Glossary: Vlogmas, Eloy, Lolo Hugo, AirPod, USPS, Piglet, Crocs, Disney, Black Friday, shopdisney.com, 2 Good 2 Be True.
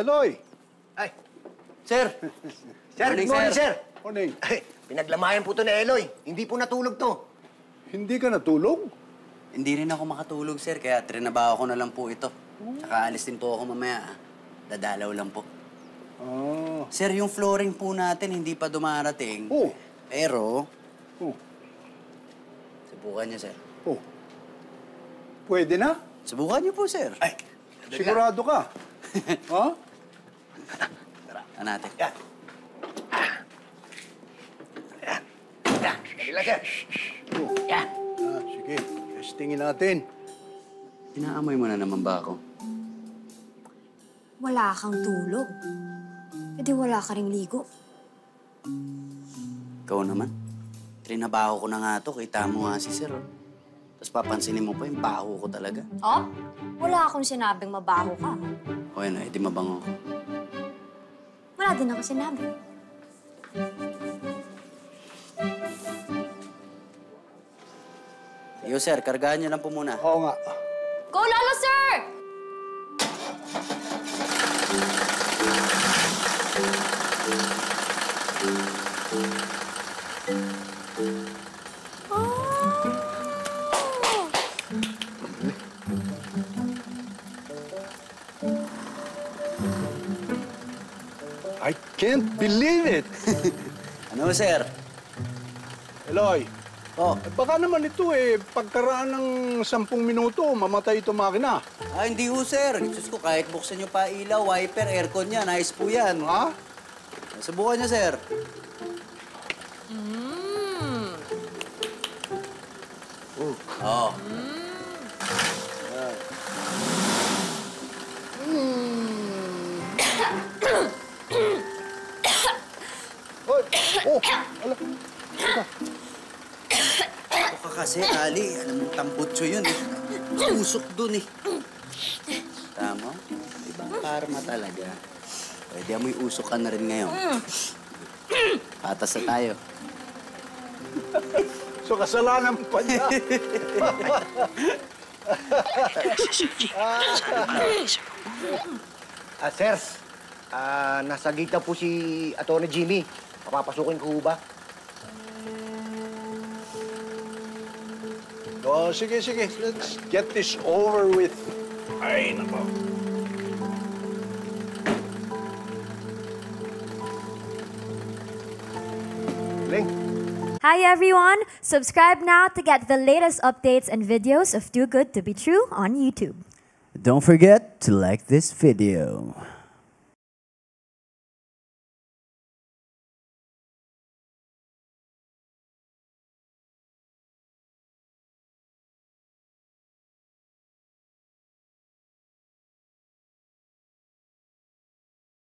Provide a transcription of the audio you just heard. Eloy! Ay, sir! Sir, good morning, sir! Morning. Ay, pinaglamayan po ito ni Eloy. Hindi po natulog to. Hindi ka natulog? Hindi rin ako makatulog, sir. Kaya trinabaho ko na lang po ito. Tsaka alis din po ako mamaya. Dadalaw lang po. Oh. Sir, yung flooring po natin hindi pa dumarating. Oh. Pero... Oh. Subukan niyo, sir. Oh. Pwede na? Subukan niyo po, sir. Ay, sigurado ka? Ha? Tara. Ano natin? Yan. Yan. Yan. Dali lang, sir. Oh. Yan. Ah, sige. Testingin natin. Inaamoy mo na naman ba ako? Wala kang tulog. E di wala ka ring ligo. Ikaw naman. Trinabaho ko na nga to. Kita mo nga si sir. Tapos papansinin mo pa yung baho ko talaga. Oh? Wala akong sinabing mabaho ka. O yan, edi mabango ko. Wala din ako sinabi. Yo, sir. Kargaan niyo lang po muna. Oo nga. Go, Lolo, sir! I can't believe it! Ano, sir? Eloy. Oh. Eh, baka naman ito eh, pagkaraan ng 10 minuto, mamatay ito makina. Ah, hindi ho, sir. Diyos ko, kahit buksan niyo pa ilaw, wiper, aircon niya, nice po yan. Ha? Subukan niyo, sir. Mmm. Oh. Oh! Ala! Kasi, Ali, alam mo, tambutso yun eh. Pusok dun eh. Tama? Ibang karma talaga. Pwede amoy usok ka na rin ngayon. Patas na tayo. So, kasalanan pa niya. Sir, nasa gita po si Atty. Jimmy. Papapasukin ko ba? Oh, sige, sige. Let's get this over with. Ay, nako. Link. Hi, everyone. Subscribe now to get the latest updates and videos of 2 Good 2 Be True on YouTube. Don't forget to like this video.